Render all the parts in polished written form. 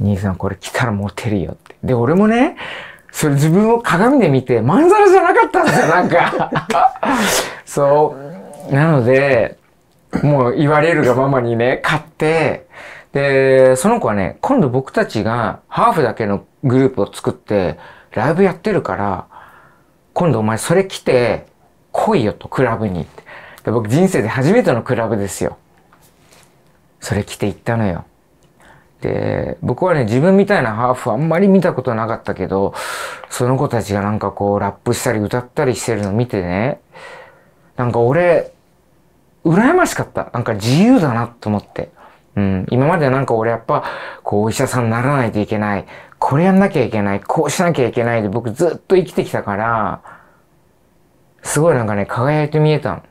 兄さんこれ着たらモテるよって。で、俺もね、それ自分を鏡で見て、まんざらじゃなかったんですよ、なんか。そう。なので、もう言われるがままにね、買って、で、その子はね、今度僕たちがハーフだけのグループを作って、ライブやってるから、今度お前それ着て、来いよと、クラブに。で、僕人生で初めてのクラブですよ。それ着て行ったのよ。で、僕はね、自分みたいなハーフあんまり見たことなかったけど、その子たちがなんかこう、ラップしたり歌ったりしてるの見てね、なんか俺、羨ましかった。なんか自由だなと思って。うん。今までなんか俺やっぱ、こう、お医者さんにならないといけない。これやんなきゃいけない。こうしなきゃいけないで僕ずっと生きてきたから、すごいなんかね、輝いて見えたの。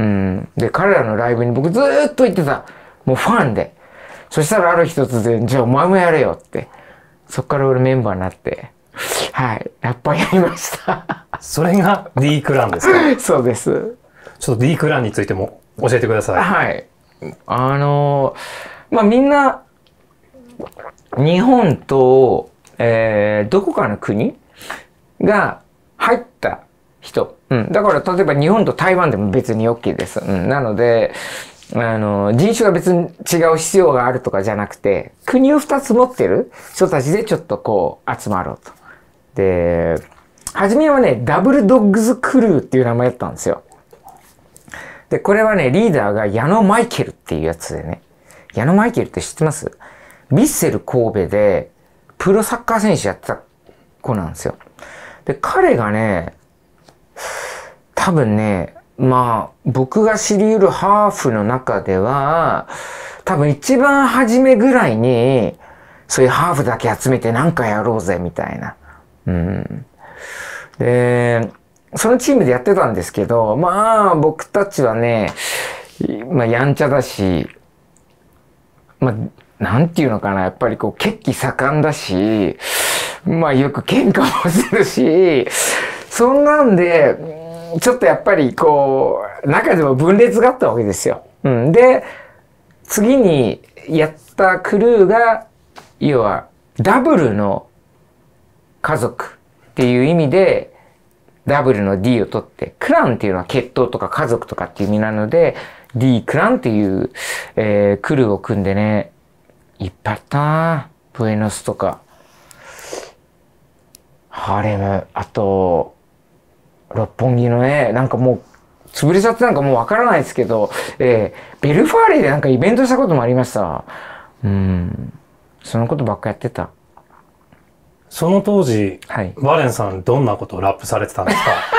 うん。で、彼らのライブに僕ずっと行ってた。もうファンで。そしたらある日突然、じゃあお前もやれよって。そっから俺メンバーになって、はい、ラッパーやりました。それが D クランですか？そうです。ちょっと D クランについても教えてください。はい。まあ、みんな、日本と、どこかの国が入った人。うん。だから例えば日本と台湾でも別に OK です。うん。なので、人種が別に違う必要があるとかじゃなくて、国を2つ持ってる人たちでちょっとこう集まろうと。で、初めはね、ダブルドッグズクルーっていう名前だったんですよ。で、これはね、リーダーが矢野マイケルっていうやつでね。矢野マイケルって知ってます？ヴィッセル神戸でプロサッカー選手やってた子なんですよ。で、彼がね、多分ね、まあ、僕が知り得るハーフの中では、多分一番初めぐらいに、そういうハーフだけ集めてなんかやろうぜ、みたいな。うん。で、そのチームでやってたんですけど、まあ、僕たちはね、まあ、やんちゃだし、まあ、なんていうのかな、やっぱりこう、血気盛んだし、まあ、よく喧嘩もするし、そんなんで、ちょっとやっぱりこう、中でも分裂があったわけですよ。うん。で、次にやったクルーが、要はダブルの家族っていう意味で、ダブルの D を取って、クランっていうのは血統とか家族とかっていう意味なので、D クランっていう、クルーを組んでね、いっぱいあったなぁ。ブエノスとか、ハーレム、あと、六本木のね、なんかもう、潰れちゃってなんかもうわからないですけど、ベルファーレでなんかイベントしたこともありました。うん。そのことばっかやってた。その当時、はい、バレンさんどんなことをラップされてたんですか？